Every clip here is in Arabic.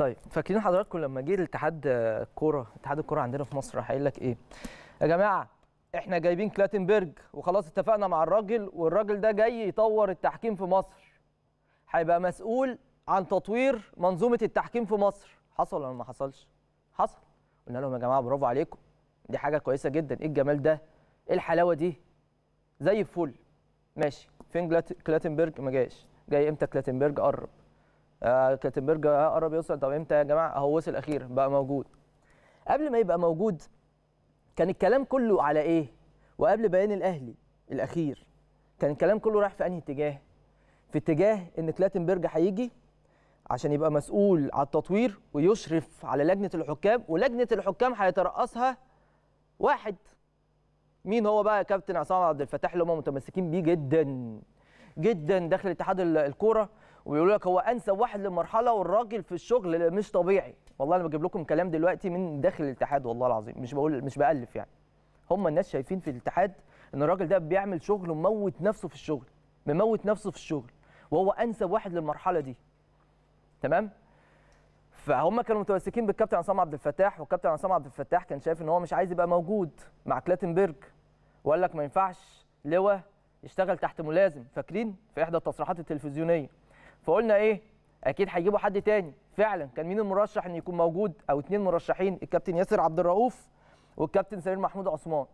طيب فاكرين حضراتكم لما جه اتحاد الكوره عندنا في مصر هيقول لك ايه؟ يا جماعه احنا جايبين كلاتنبرج وخلاص اتفقنا مع الراجل، والراجل ده جاي يطور التحكيم في مصر، هيبقى مسؤول عن تطوير منظومه التحكيم في مصر. حصل ولا ما حصلش؟ حصل. قلنا لهم يا جماعه برافو عليكم، دي حاجه كويسه جدا، ايه الجمال ده؟ ايه الحلاوه دي؟ زي الفل. ماشي، فين كلاتنبرج؟ ما جاش. جاي امتى كلاتنبرج؟ قرب. كلاتنبرج قرب يوصل. طب امتى يا جماعه؟ اهو وصل اخيرا، بقى موجود. قبل ما يبقى موجود كان الكلام كله على ايه؟ وقبل بيان الاهلي الاخير كان الكلام كله رايح في انهي اتجاه؟ في اتجاه ان كلاتنبرج هيجي عشان يبقى مسؤول على التطوير ويشرف على لجنه الحكام، ولجنه الحكام هيترأسها واحد. مين هو بقى؟ كابتن عصام عبد الفتاح، اللي هم متمسكين بيه جدا جدا داخل اتحاد الكوره، وبيقولوا لك هو انسب واحد للمرحله، والراجل في الشغل مش طبيعي. والله انا بجيب لكم كلام دلوقتي من داخل الاتحاد، والله العظيم مش بألف يعني. هم الناس شايفين في الاتحاد ان الراجل ده بيعمل شغل ومموت نفسه في الشغل، وهو انسب واحد للمرحله دي. تمام؟ فهم كانوا متمسكين بالكابتن عصام عبد الفتاح، والكابتن عصام عبد الفتاح كان شايف ان هو مش عايز يبقى موجود مع كلاتنبرج، وقال لك ما ينفعش لواء يشتغل تحت ملازم، فاكرين؟ في احدى التصريحات التلفزيونيه. فقلنا ايه؟ اكيد هيجيبوا حد تاني. فعلا كان مين المرشح ان يكون موجود؟ او اثنين مرشحين، الكابتن ياسر عبد الرؤوف والكابتن سمير محمود عثمان.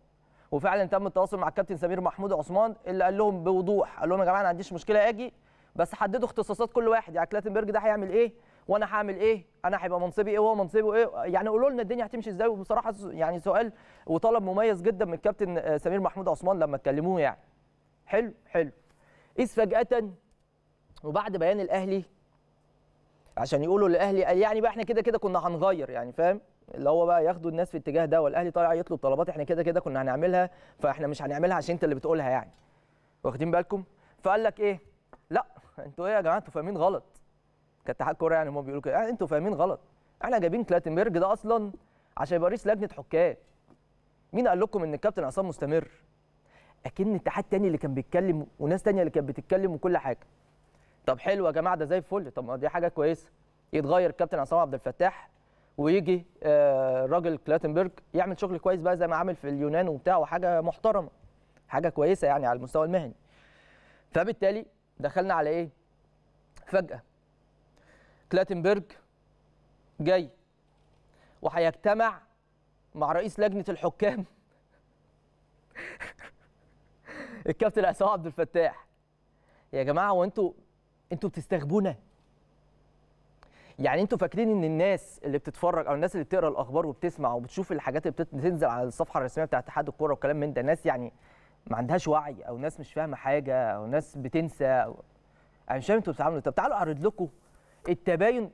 وفعلا تم التواصل مع الكابتن سمير محمود عثمان، اللي قال لهم بوضوح، قال لهم يا جماعه انا ما عنديش مشكله اجي، بس حددوا اختصاصات كل واحد، يعني كلاتنبرج ده هيعمل ايه؟ وانا هعمل ايه؟ انا هيبقى منصبي ايه؟ وهو منصبه ايه؟ يعني قولوا لنا الدنيا هتمشي ازاي. وبصراحه يعني سؤال وطلب مميز جدا من الكابتن سمير محمود عثمان لما اتكلموه، يعني حلو حلو. اذ فجأة وبعد بيان الاهلي، عشان يقولوا للاهلي يعني بقى احنا كده كده كنا هنغير، يعني فاهم اللي هو بقى ياخدوا الناس في اتجاه ده، والاهلي طالع يطلب طلبات احنا كده كده كنا هنعملها، فاحنا مش هنعملها عشان انت اللي بتقولها، يعني واخدين بالكم. فقال لك ايه؟ لا انتوا ايه يا جماعه، انتوا فاهمين غلط كاتحاد كوره، يعني هم بيقولوا كده، يعني انتوا فاهمين غلط، احنا جايبين كلاتنبرج ده اصلا عشان يبقى رئيس لجنه حكام. مين قال لكم ان الكابتن عصام مستمر؟ اكن اتحاد تاني اللي كان بيتكلم، وناس تانيه اللي كانت بتتكلم وكل حاجه. طب حلو يا جماعه، ده زي الفل، طب دي حاجه كويسه، يتغير الكابتن عصام عبد الفتاح ويجي راجل كلاتنبرج يعمل شغل كويس بقى زي ما عمل في اليونان وبتاع، وحاجه محترمه، حاجه كويسه يعني على المستوى المهني. فبالتالي دخلنا على ايه؟ فجأة كلاتنبرج جاي وهيجتمع مع رئيس لجنه الحكام الكابتن عصام عبد الفتاح. يا جماعه هو انتوا بتستغبونا؟ يعني انتوا فاكرين ان الناس اللي بتتفرج او الناس اللي بتقرا الاخبار وبتسمع وبتشوف الحاجات اللي بتنزل على الصفحه الرسميه بتاعه اتحاد الكوره وكلام من ده، ناس يعني ما عندهاش وعي، او ناس مش فاهمه حاجه، او ناس بتنسى، او انا مش فاهم انتوا بتتعاملوا. طب تعالوا اعرض لكم التباين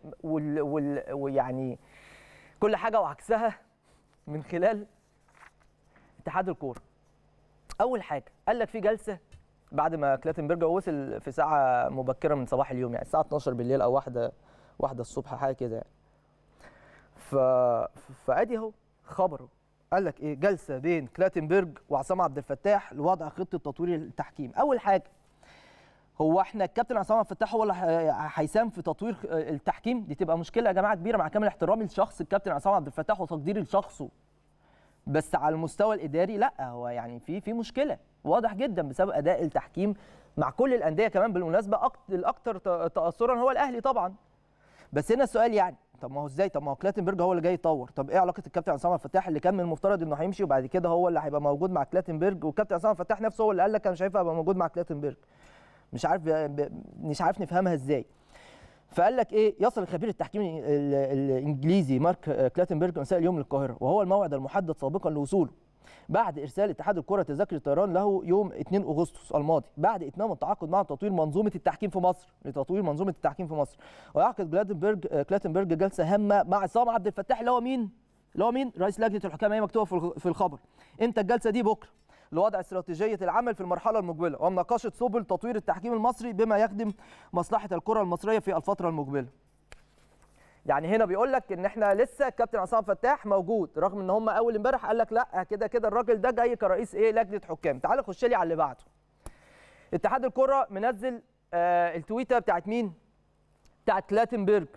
ويعني كل حاجه وعكسها من خلال اتحاد الكوره. اول حاجه قال لك في جلسه بعد ما كلاتنبرج وصل في ساعه مبكره من صباح اليوم، يعني الساعه 12 بالليل او واحده الصبح حاجه كده يعني. فادي اهو خبره، قال لك ايه؟ جلسه بين كلاتنبرج وعصام عبد الفتاح لوضع خطه تطوير التحكيم. اول حاجه هو احنا الكابتن عصام عبد الفتاح هو اللي هيساهم في تطوير التحكيم؟ دي تبقى مشكله يا جماعه كبيره، مع كامل احترامي لشخص الكابتن عصام عبد الفتاح وتقديري لشخصه، بس على المستوى الاداري لا، هو يعني في مشكله واضح جدا بسبب اداء التحكيم مع كل الانديه، كمان بالمناسبه الاكثر تاثرا هو الاهلي طبعا. بس هنا السؤال يعني طب ما هو ازاي؟ طب ما هو كلاتنبرج هو اللي جاي يطور، طب ايه علاقه الكابتن عصام عبد الفتاح اللي كان من المفترض انه هيمشي وبعد كده هو اللي هيبقى موجود مع كلاتنبرج؟ والكابتن عصام عبد الفتاح نفسه هو اللي قال لك انا مش هينفع ابقى موجود مع كلاتنبرج. مش عارف نفهمها ازاي. فقال لك ايه؟ يصل خبير التحكيم الانجليزي مارك كلاتنبرج مساء اليوم للقاهره، وهو الموعد المحدد سابقا لوصوله، بعد ارسال اتحاد الكره تذاكر الطيران له يوم 2 اغسطس الماضي، بعد اتمام التعاقد مع تطوير منظومه التحكيم في مصر، ويعقد كلاتنبرج جلسه هامه مع عصام عبد الفتاح اللي هو مين؟ رئيس لجنه الحكام، هي مكتوبه في الخبر. امتى الجلسه دي؟ بكره، لوضع استراتيجيه العمل في المرحله المقبله ومناقشه سبل تطوير التحكيم المصري بما يخدم مصلحه الكره المصريه في الفتره المقبله. يعني هنا بيقول لك ان احنا لسه الكابتن عصام عبد الفتاح موجود، رغم ان هم اول امبارح قال لك لا كده كده الراجل ده جاي كرئيس ايه؟ لجنه حكام. تعال خش لي على اللي بعده. اتحاد الكره منزل التويته بتاعت مين؟ بتاعت كلاتنبرج،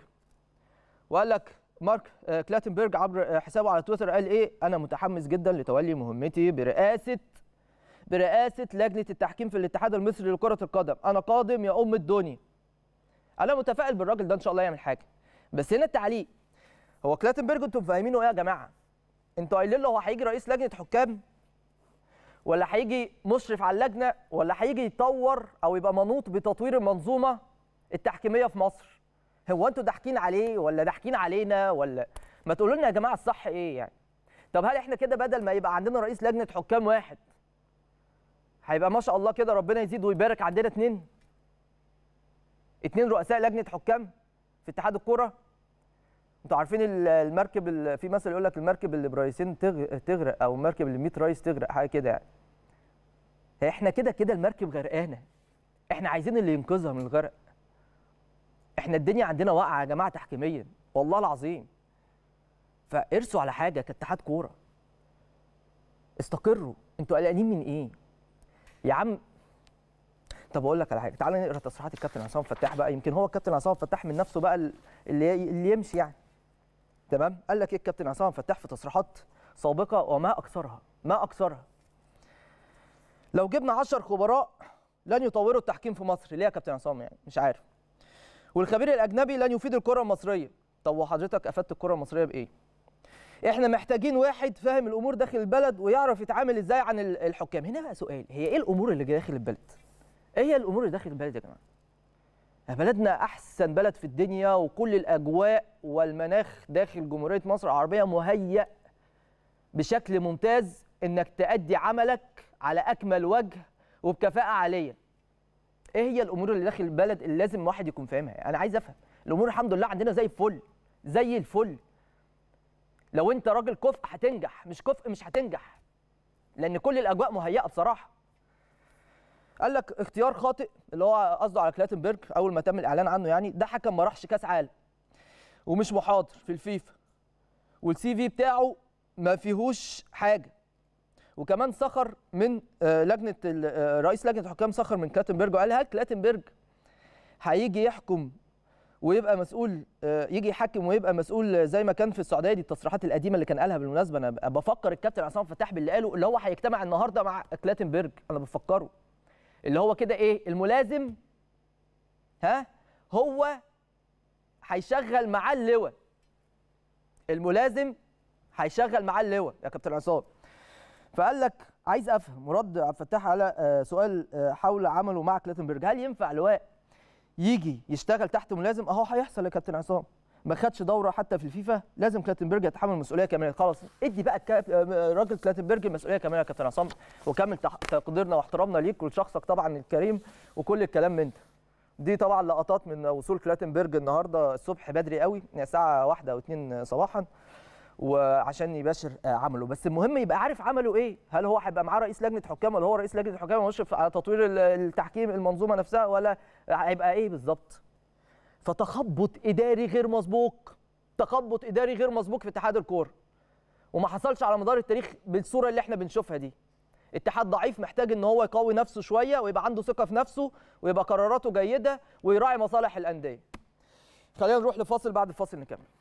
وقال لك مارك كلاتنبرج عبر حسابه على تويتر قال ايه: انا متحمس جدا لتولي مهمتي برئاسة لجنة التحكيم في الاتحاد المصري لكرة القدم، انا قادم يا ام الدنيا. انا متفائل بالراجل ده ان شاء الله يعمل حاجة. بس هنا التعليق، هو كلاتنبرج انتوا فاهمينه ايه يا جماعة؟ انتوا قايلين له هو هيجي رئيس لجنة حكام؟ ولا هيجي مشرف على اللجنة؟ ولا هيجي يطور او يبقى منوط بتطوير المنظومة التحكيمية في مصر؟ هو انتوا ضاحكين عليه ولا ضاحكين علينا؟ ولا ما تقولوا لنا يا جماعة الصح ايه يعني؟ طب هل احنا كده بدل ما يبقى عندنا رئيس لجنة حكام واحد هيبقى ما شاء الله كده ربنا يزيد ويبارك عندنا اتنين رؤساء لجنة حكام في اتحاد الكورة؟ انتوا عارفين المركب في مثل يقول لك المركب اللي برئيسين تغرق او المركب اللي 100 رئيس تغرق، حاجه كده يعني. احنا كده المركب غرقانه، احنا عايزين اللي ينقذها من الغرق. احنا الدنيا عندنا واقعه يا جماعه تحكيميا والله العظيم. فارسوا على حاجه كاتحاد كوره، استقروا، انتوا قلقانين من ايه يا عم؟ طب اقول لك على حاجه، تعال نقرا تصريحات الكابتن عصام فتاح بقى، يمكن هو الكابتن عصام فتاح من نفسه بقى اللي يمشي يعني. تمام؟ قال لك ايه الكابتن عصام فتاح في تصريحات سابقه وما اكثرها، ما اكثرها. لو جبنا 10 خبراء لن يطوروا التحكيم في مصر. ليه يا كابتن عصام يعني؟ مش عارف. والخبير الاجنبي لن يفيد الكره المصريه. طب وحضرتك افدت الكره المصريه بايه؟ احنا محتاجين واحد فاهم الامور داخل البلد ويعرف يتعامل ازاي عن الحكام. هنا بقى سؤال، هي ايه الامور اللي داخل البلد؟ ايه هي الامور اللي داخل البلد يا جماعه؟ بلدنا احسن بلد في الدنيا، وكل الاجواء والمناخ داخل جمهوريه مصر العربيه مهيأ بشكل ممتاز انك تأدي عملك على اكمل وجه وبكفاءه عاليه. ايه هي الامور اللي داخل البلد اللي لازم واحد يكون فاهمها؟ انا عايز افهم. الامور الحمد لله عندنا زي الفل، زي الفل. لو انت راجل كفء هتنجح، مش كفء مش هتنجح، لان كل الاجواء مهيئه بصراحه. قال لك اختيار خاطئ، اللي هو قصده على كلاتنبرج اول ما تم الاعلان عنه يعني، ده حكم ما راحش كاس عالم ومش محاضر في الفيفا والسي في بتاعه ما فيهوش حاجه، وكمان سخر من لجنه رئيس لجنه الحكام، سخر من كلاتنبرج وقال هل كلاتنبرج هيجي يحكم ويبقى مسؤول، يجي يحكم ويبقى مسؤول زي ما كان في السعوديه؟ دي التصريحات القديمه اللي كان قالها بالمناسبه. انا بفكر الكابتن عصام فتاح باللي قاله، اللي هو هيجتمع النهارده مع كلاتنبرج، انا بفكره اللي هو كده ايه الملازم، ها هو هيشغل معاه اللواء، الملازم هيشغل معاه اللواء يا كابتن عصام. فقال لك عايز افهم ورد عبد الفتاح على سؤال حول عمله مع كلاتنبرج، هل ينفع لواء يجي يشتغل تحت ملازم؟ اهو هيحصل يا كابتن عصام، ما خدش دوره حتى في الفيفا، لازم كلاتنبرج يتحمل مسؤوليه كامله. خلاص ادي بقى راجل كلاتنبرج مسؤوليه كامله يا كابتن عصام، وكمل تقديرنا واحترامنا ليك ولشخصك طبعا الكريم وكل الكلام من ده. دي طبعا لقطات من وصول كلاتنبرج النهارده الصبح بدري قوي، الساعه 1:02 صباحا، وعشان يباشر عمله. بس المهم يبقى عارف عمله ايه، هل هو هيبقى معاه رئيس لجنه حكام، ولا هو رئيس لجنه حكام ويشرف على تطوير التحكيم المنظومه نفسها، ولا هيبقى ايه بالظبط؟ فتخبط اداري غير مسبوق، تخبط اداري غير مسبوق في اتحاد الكوره، وما حصلش على مدار التاريخ بالصوره اللي احنا بنشوفها دي. اتحاد ضعيف محتاج ان هو يقوي نفسه شويه، ويبقى عنده ثقه في نفسه، ويبقى قراراته جيده، ويراعي مصالح الانديه. خلينا نروح لفاصل، بعد الفاصل نكمل.